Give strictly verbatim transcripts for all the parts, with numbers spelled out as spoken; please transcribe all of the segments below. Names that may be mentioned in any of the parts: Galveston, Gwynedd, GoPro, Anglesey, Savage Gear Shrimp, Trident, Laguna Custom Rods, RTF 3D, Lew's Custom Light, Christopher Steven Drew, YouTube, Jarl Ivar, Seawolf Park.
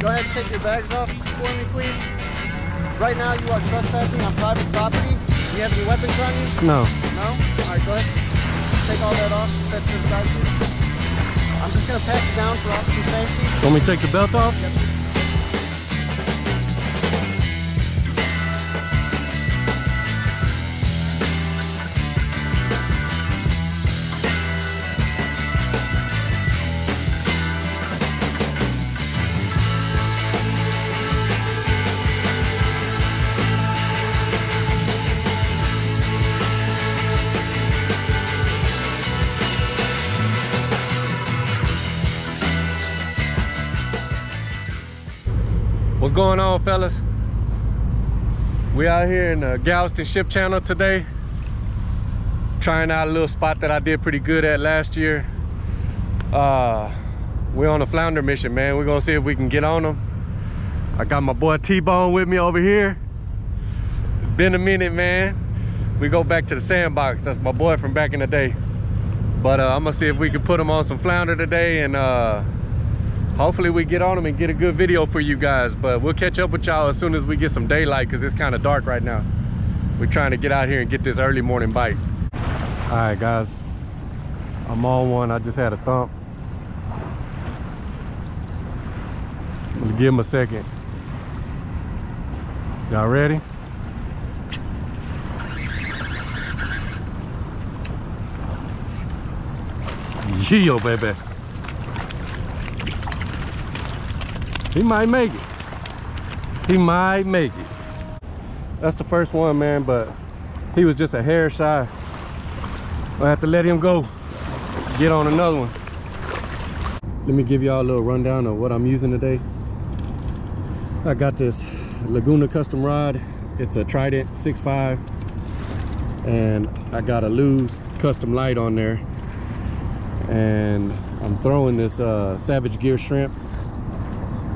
Go ahead and take your bags off for me, please. Right now, you are trespassing on private property. Do you have any weapons on you? No. No? All right, go ahead. Take all that off. Set to the side. I'm just going to pack it down for officer safety. Want me to take the belt off? Yep. What's going on, fellas? We out here in the Galveston Ship Channel today, trying out a little spot that I did pretty good at last year. Uh, we're on a flounder mission, man. We're gonna see if we can get on them. I got my boy T-Bone with me over here. It's been a minute, man. We go back to the sandbox. That's my boy from back in the day. But uh, I'm gonna see if we can put him on some flounder today, and uh, hopefully we get on them and get a good video for you guys, but we'll catch up with y'all as soon as we get some daylight because it's kind of dark right now. We're trying to get out here and get this early morning bite. All right, guys, I'm on one. I just had a thump. Let's give him a second. Y'all ready? Geo, baby. He might make it. He might make it. That's the first one, man, but he was just a hair shy. I have to let him go. Get on another one. Let me give y'all a little rundown of what I'm using today. I got this Laguna Custom Rod. It's a Trident six five. And I got a Lew's Custom Light on there. And I'm throwing this uh, Savage Gear Shrimp.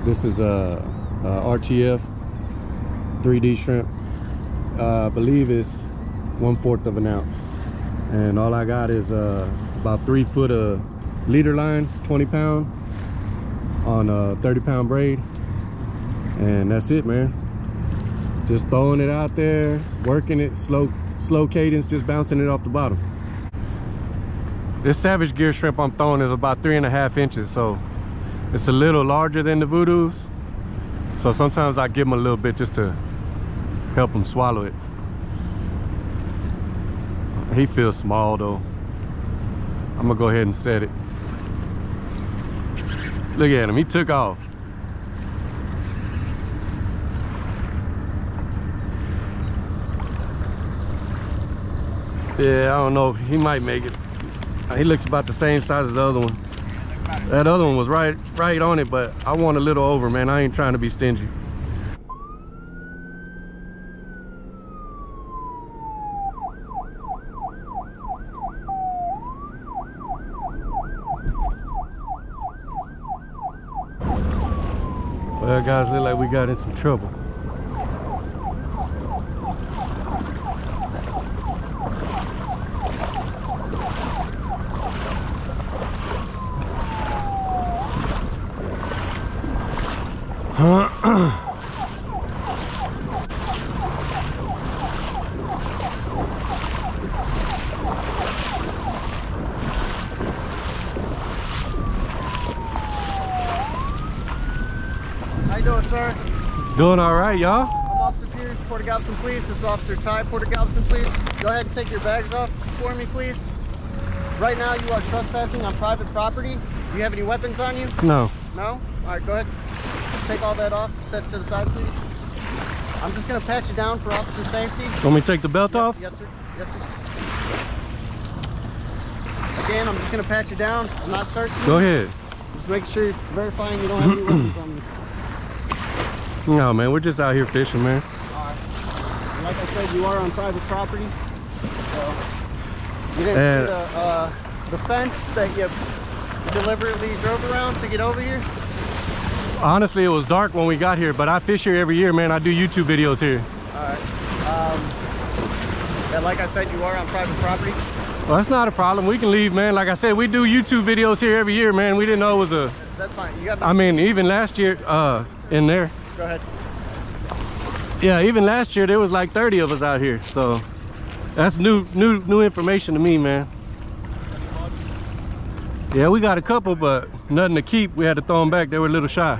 This is a, a R T F three D shrimp. Uh, I believe it's one fourth of an ounce. And all I got is uh, about three foot of leader line, twenty pound on a thirty pound braid. And that's it, man. Just throwing it out there, working it, slow, slow cadence, just bouncing it off the bottom. This Savage Gear shrimp I'm throwing is about three and a half inches, so it's a little larger than the voodoos, so sometimes I give them a little bit just to help them swallow it. He feels small though. I'm gonna go ahead and set it. Look at him, he took off. Yeah, I don't know, he might make it. He looks about the same size as the other one. That other one was right right on it, but I want a little over, man. I ain't trying to be stingy. Well, guys, look like we got in some trouble. How you doing, sir? Doing all right, y'all. I'm Officer Pierce, Port of Galveston Police. This is Officer Ty, Port of Galveston Police. Go ahead and take your bags off for me, please. Right now, you are trespassing on private property. Do you have any weapons on you? No. No? All right, go ahead. Take all that off, set it to the side, please. I'm just gonna pat you down for officer safety. Want me to take the belt yep. off? Yes, sir. Yes, sir. Again, I'm just gonna pat you down. I'm not searching. Go ahead. Just making sure you're verifying you don't have any weapons on you. No, man, we're just out here fishing, man. All right. And like I said, you are on private property. So you didn't and see the, uh, the fence that you deliberately drove around to get over here? Honestly, it was dark when we got here, but I fish here every year, man. I do YouTube videos here. All right. Um, and like I said, you are on private property. Well, that's not a problem. We can leave, man. Like I said, we do YouTube videos here every year, man. We didn't know it was a... That's fine. You got... I mean, even last year, uh, in there. Go ahead. Yeah, even last year there was like thirty of us out here, so that's new new new information to me, man. Yeah, we got a couple, but nothing to keep. We had to throw them back. They were a little shy.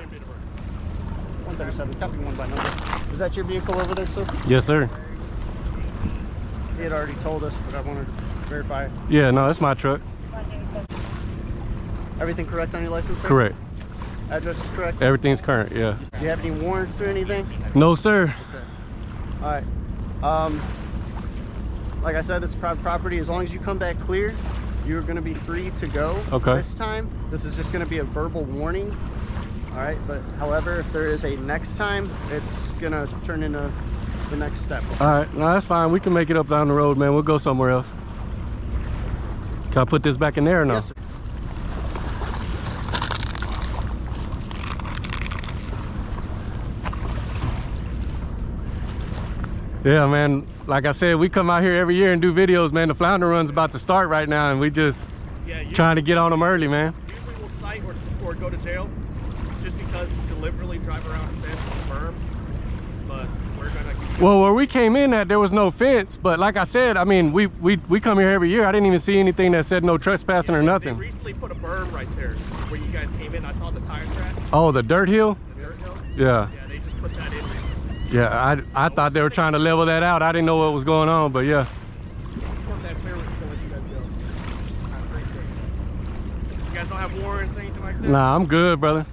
one thirty-seven, copy one by number. Is that your vehicle over there, sir? Yes, sir. He had already told us, but I wanted to verify it. Yeah, no, that's my truck. Everything correct on your license, sir? Correct. Address is correct? Everything's current, yeah. Do you have any warrants or anything? No, sir. Okay. All right. Um, like I said, this is private property. As long as you come back clear, you're going to be free to go. Okay. This time, this is just going to be a verbal warning. All right, but however, if there is a next time, it's going to turn into the next step. All right, no, that's fine. We can make it up down the road, man. We'll go somewhere else. Can I put this back in there or no? Yes, sir. Yeah, man, like I said, we come out here every year and do videos, man. The flounder run's about to start right now, and we just yeah, trying to get on them early, man. Usually we'll cite or, or go to jail just because deliberately drive around a fence and berm, but we're gonna keep well, where we came in at, there was no fence, but like I said, I mean, we, we, we come here every year. I didn't even see anything that said no trespassing yeah, or they, nothing. They recently put a berm right there where you guys came in. I saw the tire tracks. Oh, the dirt hill? The dirt hill? Yeah. Yeah, they just put that in. Yeah, I, I thought they were trying to level that out. I didn't know what was going on, but yeah. You guys don't have warrants or anything like that? Nah, I'm good, brother.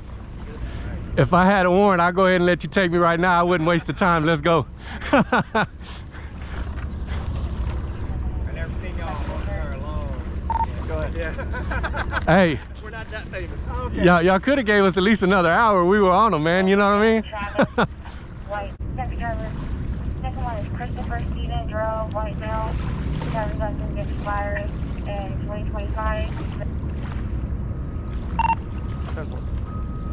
If I had a warrant, I'd go ahead and let you take me right now. I wouldn't waste the time. Let's go. Hey. We're not that famous. Y'all y'all could have gave us at least another hour. We were on them, man. You know what I mean? White, second driver. Second one is Christopher Steven Drew, white male. Driver's license expires in twenty twenty-five. Simple.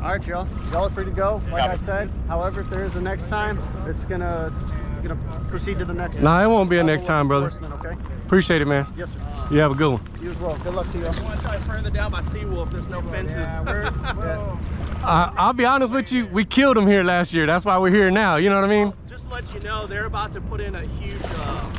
All right, y'all. Y'all are free to go. Like I said, however, if there is a next time, it's gonna gonna proceed to the next. Nah, it won't be a next time, brother. Okay? Appreciate it, man. Yes, sir. You have a good one. You as well. Good luck to you. I want to try further down by Seawolf. There's no fences. Yeah, we're, yeah. I, I'll be honest with you, we killed them here last year. That's why we're here now, you know what I mean? Well, just to let you know, they're about to put in a huge uh,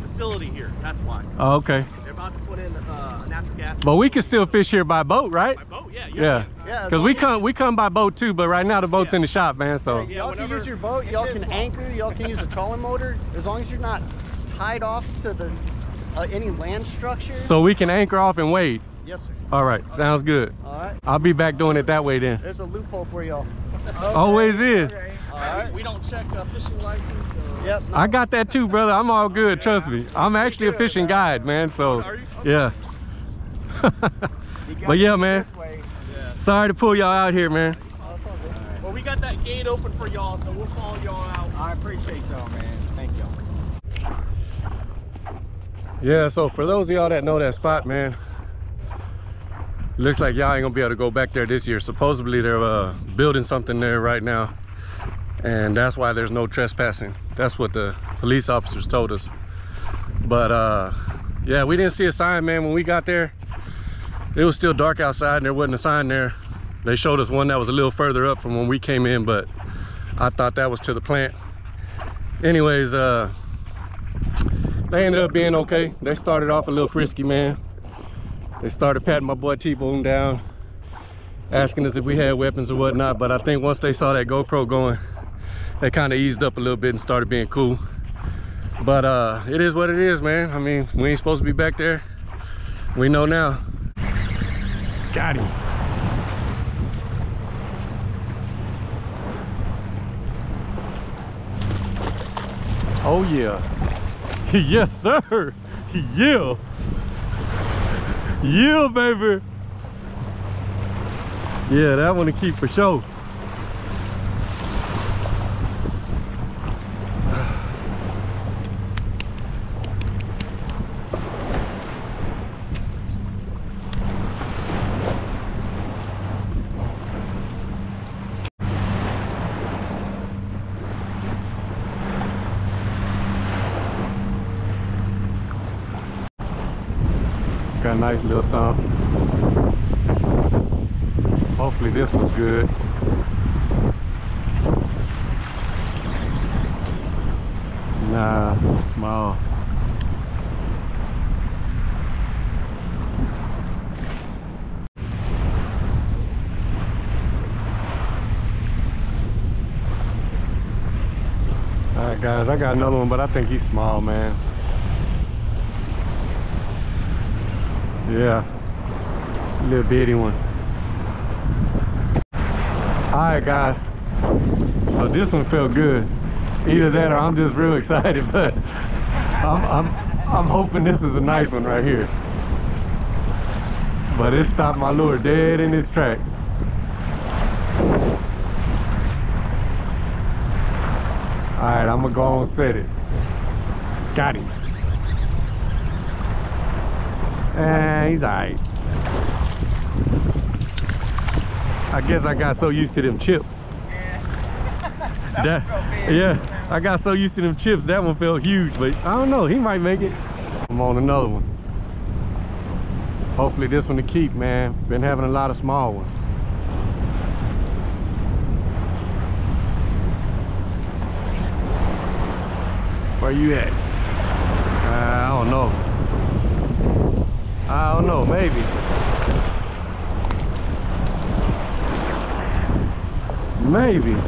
facility here. That's why. Oh, okay. They're about to put in uh, a natural gas facility. But we can still fish here by boat, right? By boat, yeah. Yeah. Because yeah, we come we come by boat too, but right now the boat's yeah. in the shop, man. So yeah, yeah, y'all can use your boat, y'all can anchor, y'all can use a trolling motor, as long as you're not tied off to the uh, any land structure. So we can anchor off and wade. Yes, sir. All right, okay. Sounds good. All right. I'll be back doing it that way then. There's a loophole for y'all. Okay. Always is. Okay. All right. We don't check a fishing license. So yep. No. I got that too, brother. I'm all good. Oh, yeah. Trust me. I'm actually good, a fishing guide, right, man. So, okay. Yeah. But yeah, man. Yeah. Sorry to pull y'all out here, man. Oh, it's all good. All right. Well, we got that gate open for y'all, so we'll follow y'all out. I appreciate y'all, man. Thank y'all. Yeah. So for those of y'all that know that spot, man. Looks like y'all ain't gonna be able to go back there this year. Supposedly they're uh, building something there right now, and that's why there's no trespassing. That's what the police officers told us. But uh, yeah, we didn't see a sign, man. When we got there, it was still dark outside and there wasn't a sign there. They showed us one that was a little further up from when we came in, but I thought that was to the plant. Anyways, uh, they ended up being okay. They started off a little frisky, man. They started patting my boy T-Bone down, asking us if we had weapons or whatnot, but I think once they saw that GoPro going, they kind of eased up a little bit and started being cool. But uh, it is what it is, man. I mean, we ain't supposed to be back there. We know now. Got him. Oh yeah. Yes, sir. Yeah. Yeah, baby. Yeah, that one to keep for sure. Got a nice little something. Hopefully this was good. na mao. Alright guys, I got another one, but I think he's small, man. Yeah, little bitty one. Alright guys, so this one felt good. Either that or I'm just real excited, but I'm, I'm, I'm hoping this is a nice one right here. But it stopped my lure dead in its tracks. Alright, I'm gonna go on and set it. Got him. And he's alright. I guess I got so used to them chips. That, yeah, I got so used to them chips, that one felt huge, but I don't know, he might make it. I'm on another one. Hopefully this one to keep, man. Been having a lot of small ones. Where you at? Uh, I don't know. I don't know, maybe. Maybe.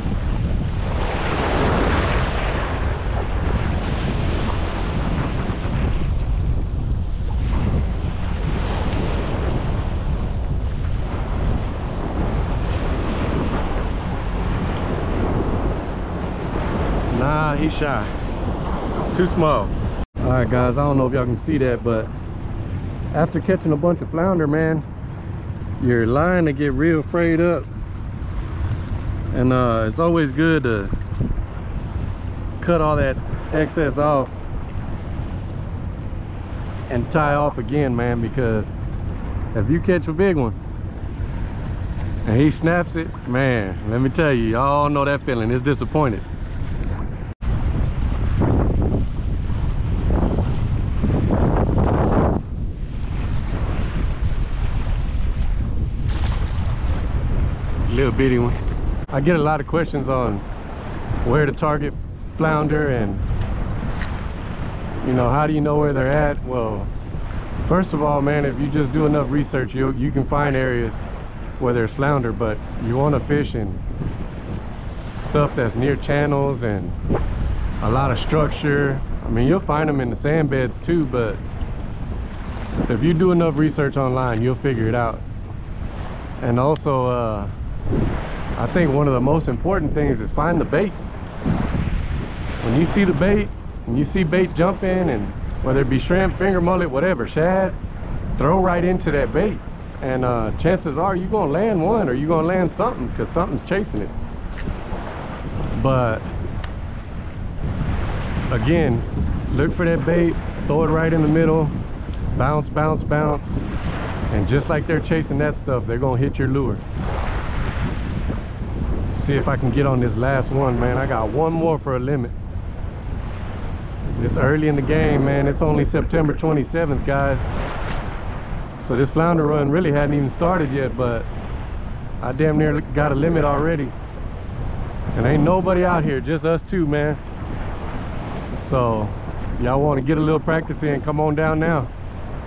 He's shy. Too small. Alright guys, I don't know if y'all can see that, but after catching a bunch of flounder, man, your line to get real frayed up. And uh, it's always good to cut all that excess off and tie off again, man, because if you catch a big one and he snaps it, man, let me tell you, y'all know that feeling. It's disappointed. Little bitty one. I get a lot of questions on where to target flounder and, you know, how do you know where they're at? Well, first of all, man, if you just do enough research, you you can find areas where there's flounder, but you want to fish in stuff that's near channels and a lot of structure. I mean, you'll find them in the sand beds too, but if you do enough research online, you'll figure it out. And also, uh, I think one of the most important things is find the bait. When you see the bait, when you see bait jumping, and whether it be shrimp, finger mullet, whatever, shad, throw right into that bait. And uh, chances are you're gonna land one or you're gonna land something, because something's chasing it. But again, look for that bait, throw it right in the middle, bounce, bounce, bounce. And just like they're chasing that stuff, they're gonna hit your lure. See if I can get on this last one, man. I got one more for a limit. It's early in the game, man. It's only September twenty-seventh, guys. So this flounder run really hadn't even started yet, but I damn near got a limit already. And ain't nobody out here, just us two, man. So y'all want to get a little practice in, come on down now.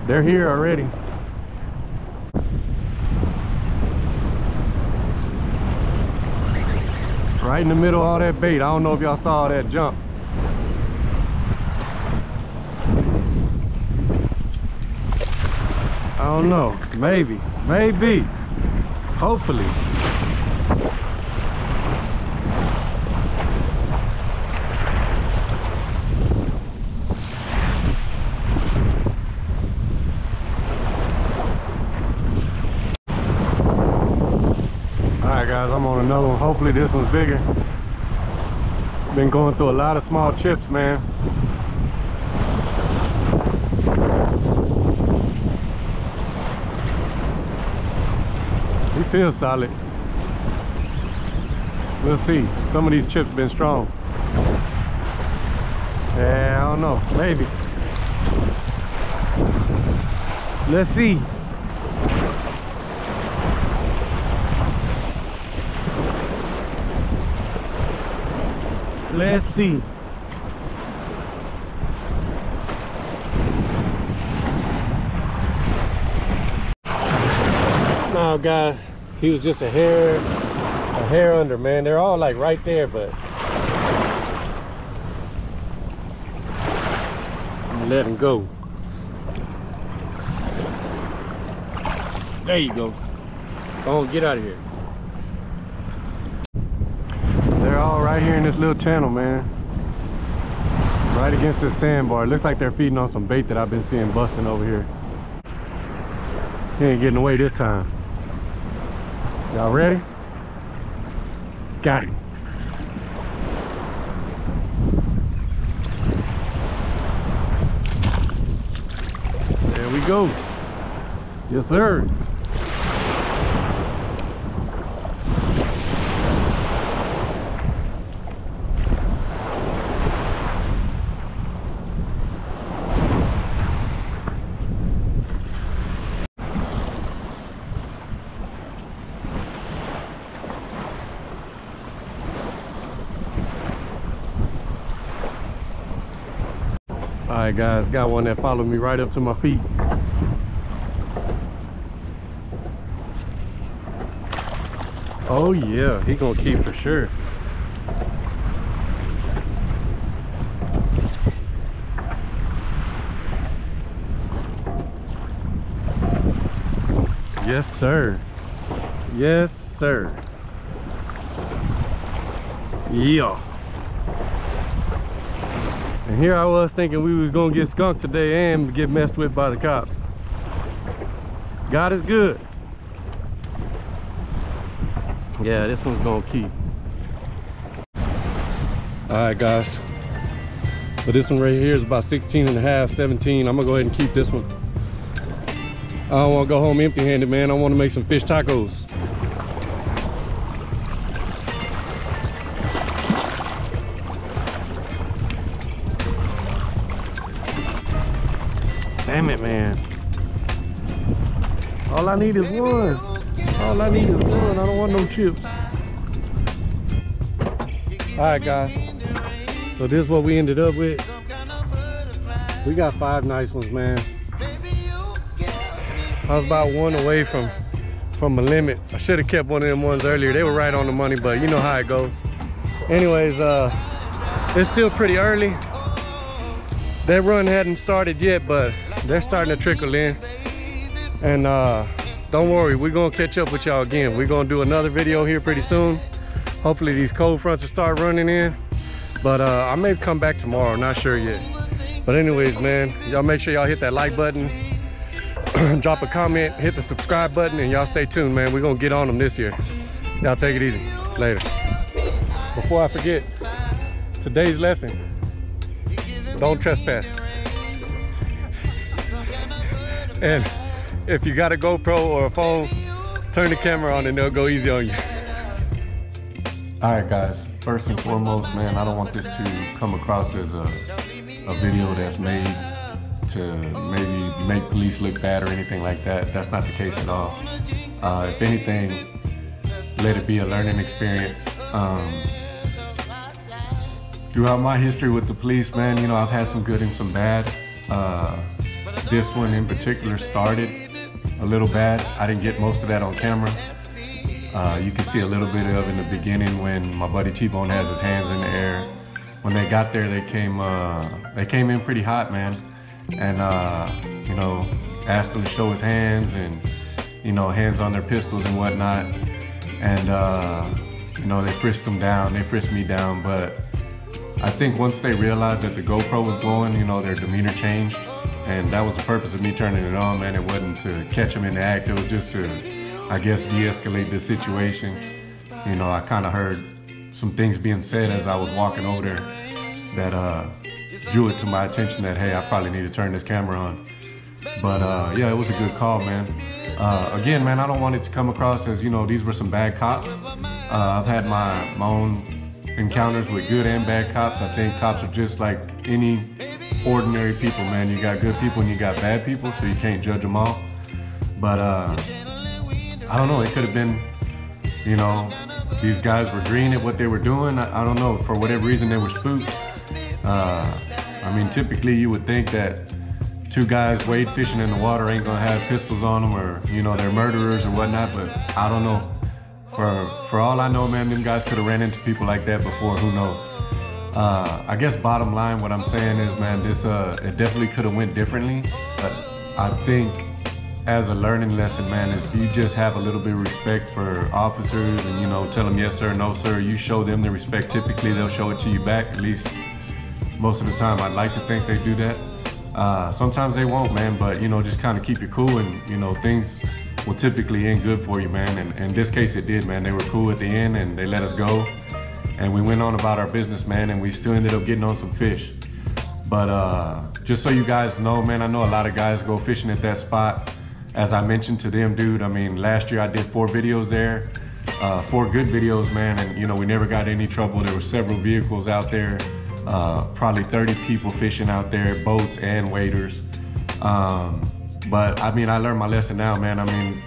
They're here already. Right in the middle of all that bait. I don't know if y'all saw all that jump. I don't know. Maybe. Maybe. Hopefully. Guys, I'm on another one. Hopefully this one's bigger. Been going through a lot of small chips, man. He feels solid. We'll see. Some of these chips been strong. Yeah, I don't know. Maybe. Let's see. Let's see. somehow, guys, he was just a hair, a hair under, man. They're all like right there, but I'm gonna let him go. There you go. Oh, get out of here. They're all right here in this little channel, man. Right against this sandbar. It looks like they're feeding on some bait that I've been seeing busting over here. He ain't getting away this time. Y'all ready? Got him. There we go. Yes, sir. All right, guys, got one that followed me right up to my feet. Oh yeah, he gonna keep for sure. Yes sir, yes sir. Yeah. And here I was thinking we was gonna get skunked today and get messed with by the cops. God is good. Yeah, this one's gonna keep. All right, guys. So this one right here is about sixteen and a half, seventeen. I'm gonna go ahead and keep this one. I don't wanna go home empty-handed, man. I wanna make some fish tacos. Damn it, man. All I need is one. All I need is one. I don't want no chips. All right, guys. So this is what we ended up with. We got five nice ones, man. I was about one away from, from the limit. I should have kept one of them ones earlier. They were right on the money, but you know how it goes. Anyways, uh, it's still pretty early. That run hadn't started yet, but they're starting to trickle in. And uh, don't worry, we're gonna catch up with y'all again. We're gonna do another video here pretty soon. Hopefully these cold fronts will start running in. But uh, I may come back tomorrow, not sure yet. But anyways, man, y'all make sure y'all hit that like button, drop a comment, hit the subscribe button, and y'all stay tuned, man. We're gonna get on them this year. Y'all take it easy, later. Before I forget, today's lesson: don't trespass. And if you got a GoPro or a phone, turn the camera on and they'll go easy on you. All right, guys, first and foremost, man, I don't want this to come across as a, a video that's made to maybe make police look bad or anything like that. That's not the case at all. Uh, if anything, let it be a learning experience. Um, Throughout my history with the police, man, you know, I've had some good and some bad. Uh, this one in particular started a little bad. I didn't get most of that on camera. Uh, you can see a little bit of in the beginning when my buddy T-Bone has his hands in the air. When they got there, they came, uh, they came in pretty hot, man. And, uh, you know, asked him to show his hands and, you know, hands on their pistols and whatnot. And, uh, you know, they frisked them down. They frisked me down, but I think once they realized that the GoPro was going, you know, their demeanor changed. And that was the purpose of me turning it on, man. It wasn't to catch them in the act. It was just to, I guess, de-escalate the situation. You know, I kind of heard some things being said as I was walking over there that uh, drew it to my attention that, hey, I probably need to turn this camera on. But, uh, yeah, it was a good call, man. Uh, again, man, I don't want it to come across as, you know, these were some bad cops. Uh, I've had my, my own encounters with good and bad cops. I think cops are just like any ordinary people, man. You got good people and you got bad people, so you can't judge them all. But uh, I don't know, it could have been, you know, these guys were green at what they were doing. I, I don't know, for whatever reason they were spooked. Uh, I mean, typically you would think that two guys wade fishing in the water ain't gonna have pistols on them, or, you know, they're murderers or whatnot, but I don't know. For, for all I know, man, them guys could have ran into people like that before, who knows. Uh, I guess bottom line, what I'm saying is, man, this, uh, it definitely could have went differently, but I think as a learning lesson, man, if you just have a little bit of respect for officers and, you know, tell them yes, sir, no, sir, you show them the respect, typically they'll show it to you back, at least most of the time. I'd like to think they do that. Uh, sometimes they won't, man, but, you know, just kind of keep your cool and, you know, things will typically end good for you, man. And in this case, it did, man. They were cool at the end and they let us go. And we went on about our business, man, and we still ended up getting on some fish. But uh, just so you guys know, man, I know a lot of guys go fishing at that spot. As I mentioned to them, dude, I mean, last year I did four videos there, uh, four good videos, man, and, you know, we never got any trouble. There were several vehicles out there. Uh, probably thirty people fishing out there, boats and waders. Um, but I mean, I learned my lesson now, man. I mean,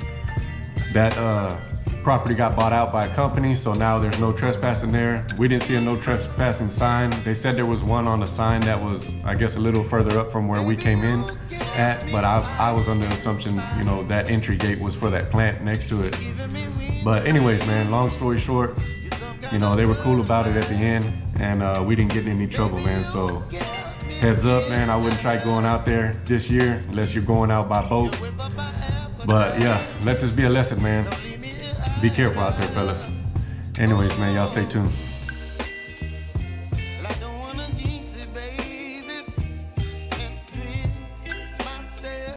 that uh, property got bought out by a company, so now there's no trespassing there. We didn't see a no trespassing sign. They said there was one on a sign that was, I guess, a little further up from where we came in at, but I, I was under the assumption, you know, that entry gate was for that plant next to it. But anyways, man, long story short, you know, they were cool about it at the end, and uh, we didn't get in any trouble, man. So heads up, man, I wouldn't try going out there this year unless you're going out by boat. But yeah, let this be a lesson, man. Be careful out there, fellas. Anyways, man, y'all stay tuned.